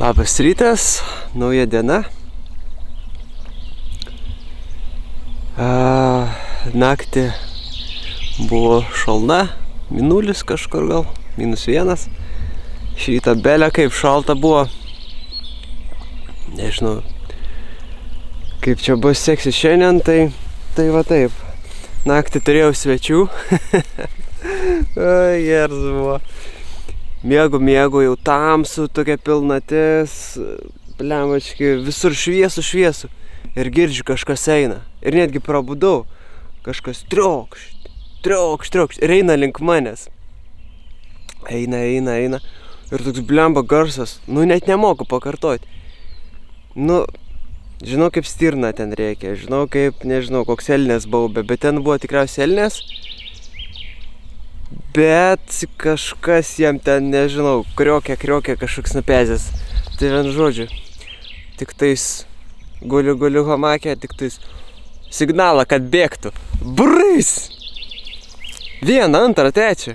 Labas rytas, nauja diena. Naktį buvo šalna, minulis kažkur gal, -1. Šį rytą belė kaip šalta buvo. Nežinau, kaip čia bus seksis šiandien, tai va taip. Naktį turėjau svečių. Jers buvo. Mėgu, jau tamsu, tokia pilnatis, blemački, visur šviesu. Ir girdžiu, kažkas eina. Ir netgi prabudau. Kažkas triokšt. Ir eina link manęs. Eina. Ir toks blemba garsas. Nu, net nemoku pakartoti. Nu, žinau, kaip stirna ten reikia. Žinau, kaip, nežinau, koks elnės baubė. Bet ten buvo tikriausiai elnės. Bet kažkas jam ten, nežinau, kriokia kažkoks nupezės. Tai vien žodžiu. Tik tais guliu hamakė, tik tais signalą, kad bėgtų. Brys! Vieną, antrą, trečią.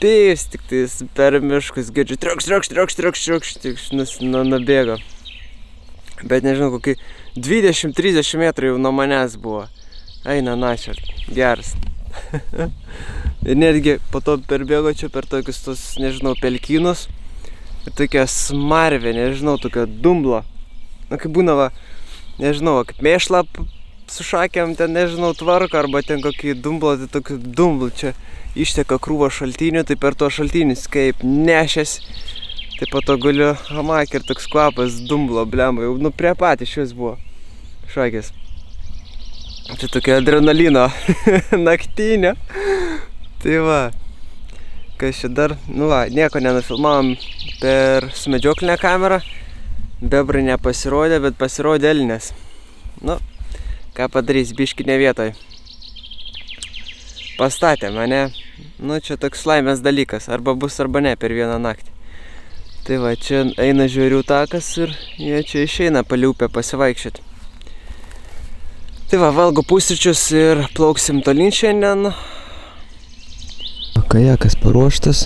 Pys, tik tais per miškus girdžiu. Triokš, nubėgo. Bet nežinau, kokį 20-30 metrų jau nuo manęs buvo. Eina, načiar, geras. Ir netgi po to perbėgo čia per tokius tos, nežinau, pelkynus. Ir tokia smarvė, nežinau, tokia dumbla. Na, kaip būna, va, nežinau, va, kaip mėšlą su šakėm ten, nežinau, tvarko. Arba ten kokį dumblą, tai tokiu dumblu čia išteka krūvo šaltinių. Tai per to šaltinius kaip nešės. Tai po to guliu hamak ir toks kvapas dumblo, blemba. Jau, nu, prie patį šios buvo šakės. Čia tokia adrenalino naktinio. Tai va, kas čia dar, nu va, nieko nenufilmavom per sumedžioklinę kamerą. Bebrai nepasirodė, bet pasirodė elnės. Nu, ką padarys, biški ne vietoj. Pastatė mane, nu čia toks laimės dalykas, arba bus arba ne per vieną naktį. Tai va, čia eina žvėrių takas ir jie čia išeina paliupę pasivaikščioti. Tai va, valgo pusryčius ir plauksim tolyn šiandien. Kajakas paruoštas.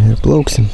Ir plauksim.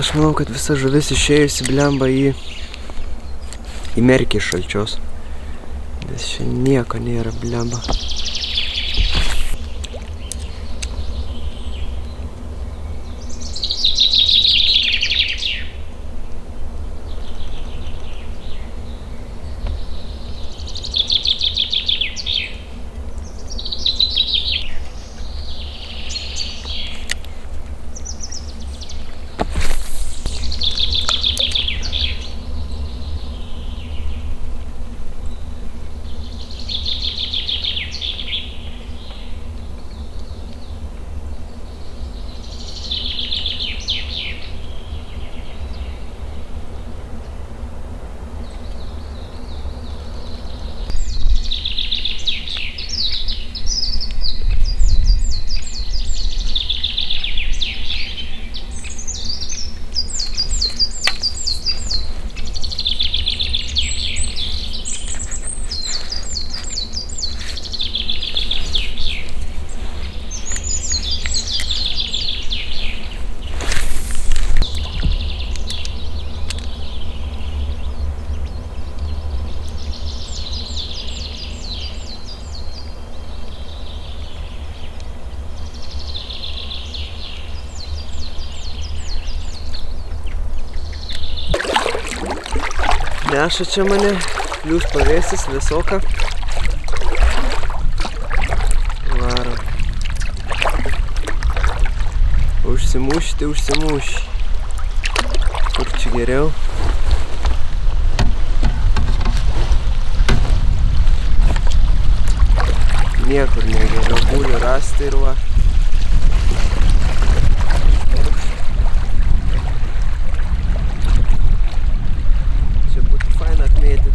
Aš manau, kad visa žuvis išėjusi blemba į merkį šalčios. Nes čia nieko nėra blemba. Neša čia mane, liūs pavėsis, visoka. Varo. Užsimuši, tai užsimuši. Kur čia geriau? Niekur negeriau, būlių ratas. bastırma. Все будет fine отметить.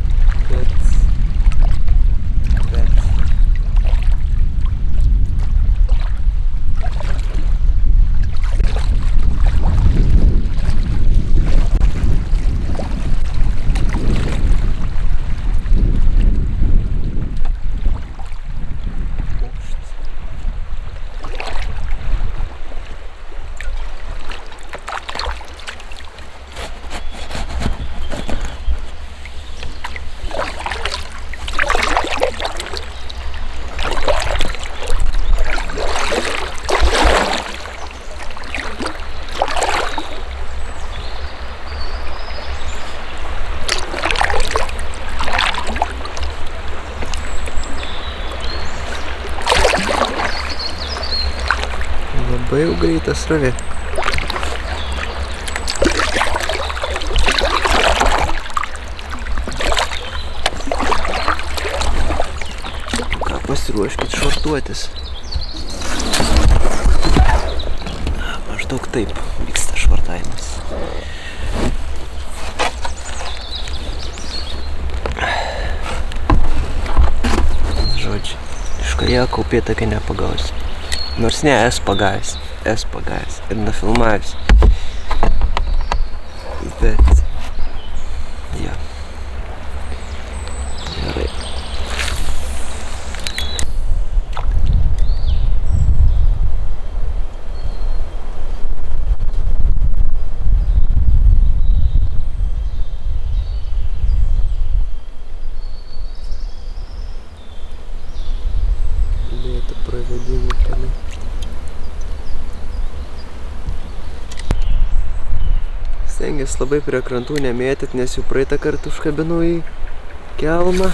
Labai greitas srovė. Ką, pasiruoškit švartuotis. Maždaug taip vyksta švartavimas. Žodžiu, iš kajako upėtakį nepagausi. Nors ne, esu pagavęs ir nafilmavęs, bet jo, gerai. Лето проведение канал. Stengiuosi labai prie krantų nemėtyt, nes jau praeitą kartą užkabinau į kelmą.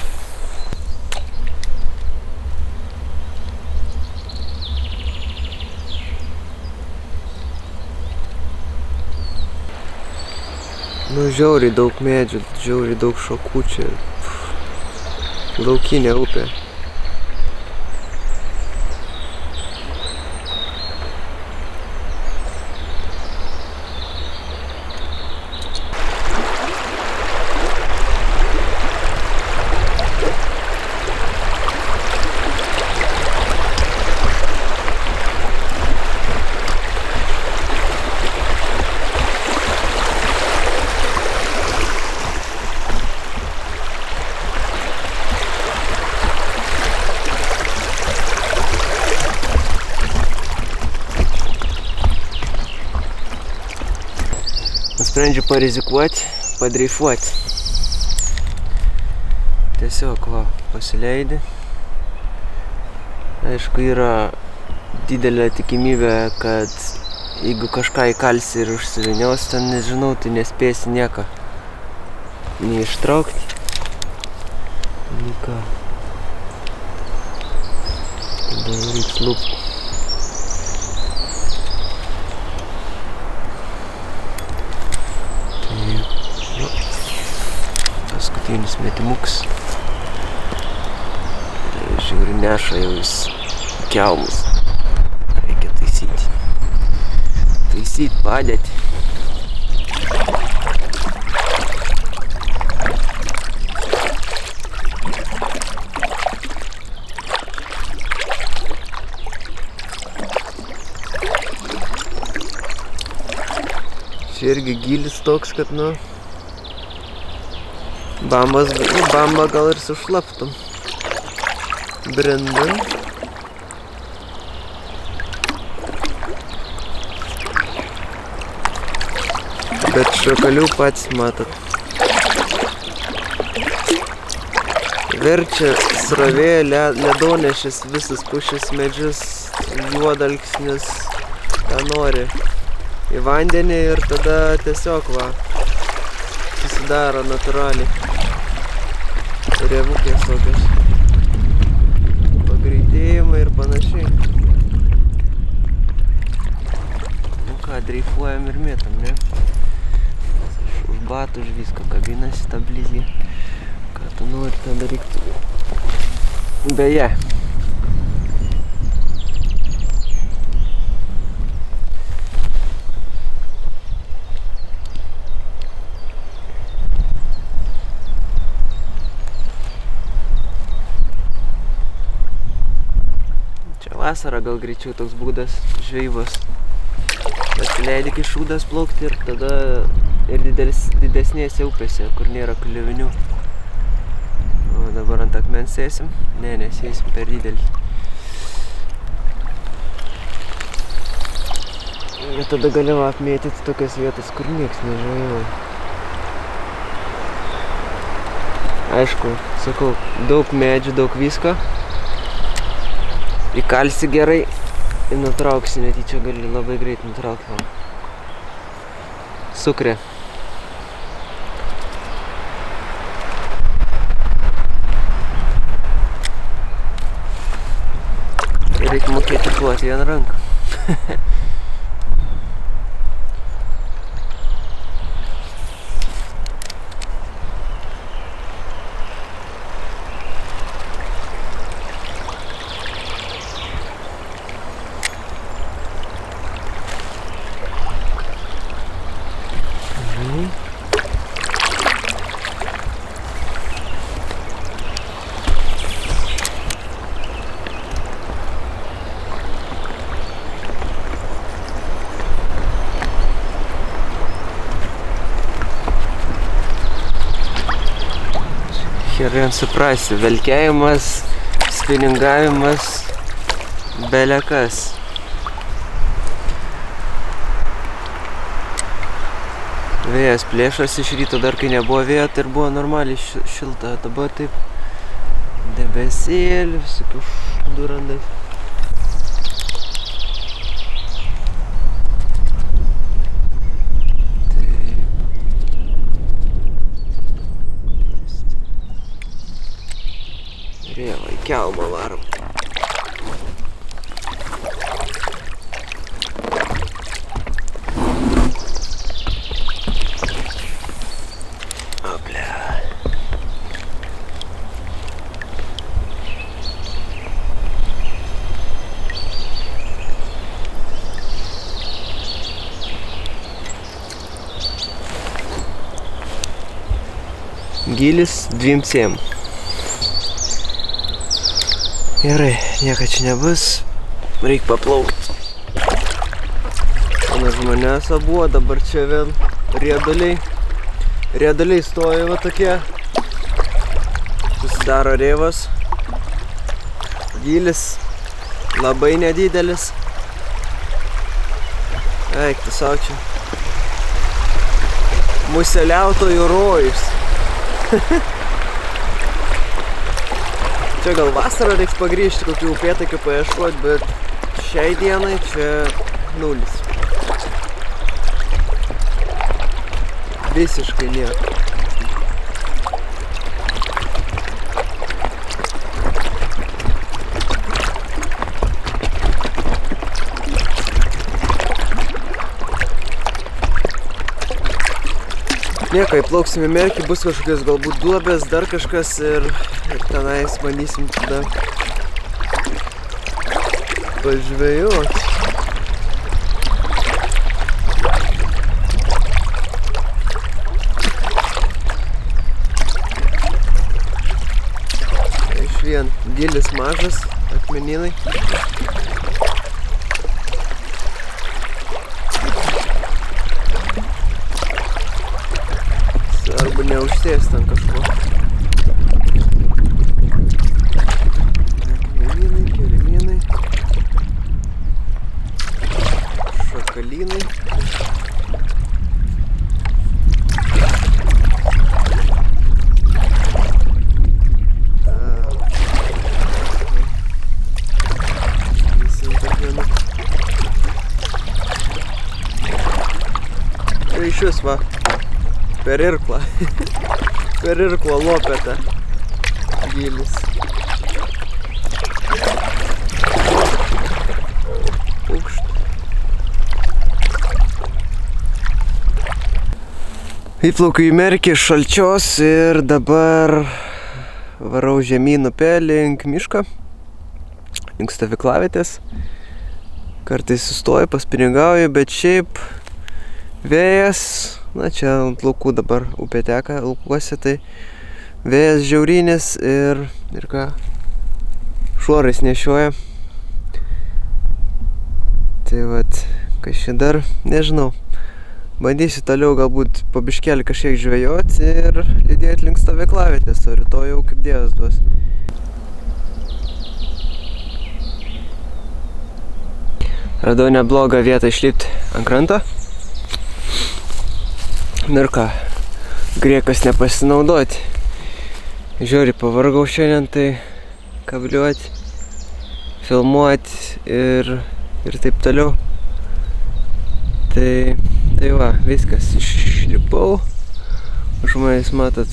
Nu, žiauriai daug medžių, žiauriai daug šakų čia. Laukinė upė. Nusprendžiu parizikuoti, padreifuoti. Tiesiog va, pasileidi. Aišku, yra didelė tikimybė, kad jeigu kažką įkalsi ir užsivinios, ten nežinau, tai nespėsi nieko nei ištraukti. Nei ką. Tada reiks lūpti. Paskutinis metimuks. Žiūri, neša jau jis kelmus. Reikia taisyti. Taisyti, padėti. Čia irgi gilis toks, kad nu bamba gal ir sušlaptum. Brendam. Bet šakalių pats matot. Verčia srovė, ledonešis, visas pušis, medžius, juodalksnis, ką nori. Į vandenį ir tada tiesiog va, susidaro natūraliai. Revukės tokios, pagreitėjimai ir panašiai. Nu ką, dreifuojam ir mėtam, ne? Už batų, už viską kabinasi tą blizgį. Ką tu nori, tada reiktų. Beje, vasarą gal greičiau toks būdas žvejybos. Pasileidi kišūdas plaukti ir tada ir didesnėse upėse, kur nėra kliuvinių. O dabar ant akmens sėsim. Ne, nesėsim, per didelį. Ir tada galima apmėtyti tokias vietas, kur nieks nežvejoja. Aišku, sakau, daug medžių, daug visko. Įkalsi gerai ir nutrauksi, netyčia gali labai greit nutraukti. Sukrė. Reikia mokėti duoti vieną ranką. Gerai suprasi, velkėjimas, spiningavimas, belekas. Vėjas plėšas iš ryto, dar kai nebuvo vėjo, tai ir buvo normaliai šilta. Dabar taip debesėlį, visokių šūdų randai. Kelmą varom. Oblė. Gilis 27. Gerai, nieko čia nebus, reikia paplaukti. Ten žmonės buvo, dabar čia vien rieduliai. Rieduliai stoja va tokie. Susidaro rėvas. Gylis labai nedidelis. Eik, tu sau čia. Museliautojų rojus. Čia gal vasarą reiks pagrįžti, kokių upėtakių paieškoti, bet šiai dienai čia nulis. Visiškai nieko. Nieko, įplauksim į Merkį, bus kažkokios galbūt duobės, dar kažkas ir tenais bandysim tada pažvejot. Iš vien gilis mažas, akmeninai. Neužsės ten kažko. Akmeninai, keliminai. Šakalinai. Visiems tokienu. Tai iš jūs va. Per irklą. Per irklą lopetą. Gylis. Aukšt. Įplaukiu į Merkį šalčios ir dabar varau žemyn upe link miško. Link stovyklavietės. Kartais sustoju, paspiningauju, bet šiaip vėjas, na čia ant laukų dabar upė teka, laukuose, tai vėjas žiaurinis ir ką, šuorais nešioja. Tai vat, kažkai dar, nežinau. Bandysiu toliau galbūt po biškelį kažkiek žvejoti ir lydėti link stovyklavietės, o rytoj jau kaip Dievas duos. Radau neblogą vietą išlipti ant kranto. Nu ir ką, griekas nepasinaudoti. Žiūri, pavargau šiandien tai kabliuoti, filmuoti ir taip toliau. Tai va, viskas, išlipau. Už manęs matot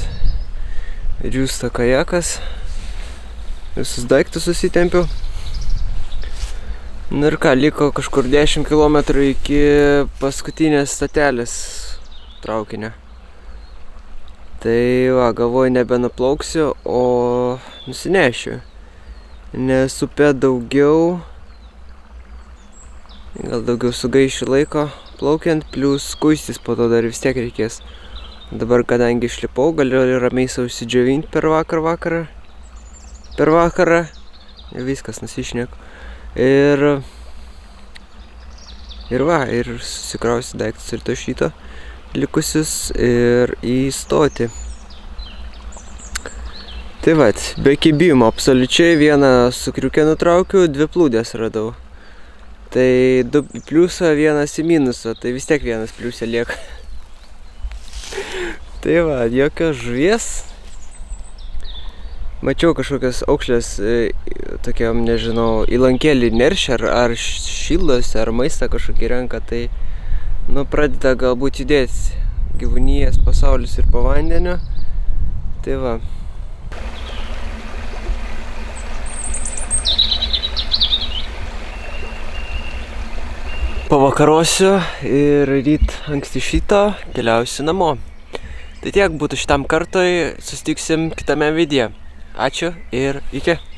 džiūsta kajakas. Visus daiktus susitempiu. Nu ir ką, liko kažkur 10 km iki paskutinės statelės traukinio. Tai va, galvoju, nebenuplauksiu, o nusinešiu. Nes upė daugiau, gal daugiau sugaišiu laiko plaukiant, plus kuistis po to dar vis tiek reikės. Dabar, kadangi išlipau, galiu ramiai savo išsidžiavinti per vakarą. Viskas, nusišneku. Ir susikrausiu daiktus ir to šito likusius ir įstoti. Tai vat, be kibimo absoliučiai, vieną su kriuke nutraukiu, 2 plūdės radau. Tai 2 į pliusą, 1 į minusą, tai vis tiek 1 pliusė lieka. Tai va, jokio žuvies. Mačiau kažkokias aukšlės, tokiam, nežinau, įlankėlį neršia, ar šildosi, ar maistą kažkokį renka, tai nu, pradeda galbūt judėti gyvūnijos pasaulis ir po vandeniu. Tai va. Pavakarosiu ir ryt anksti šito keliausiu namo. Tai tiek būtų šitam kartui, susitiksim kitame video. Ačiū ir iki.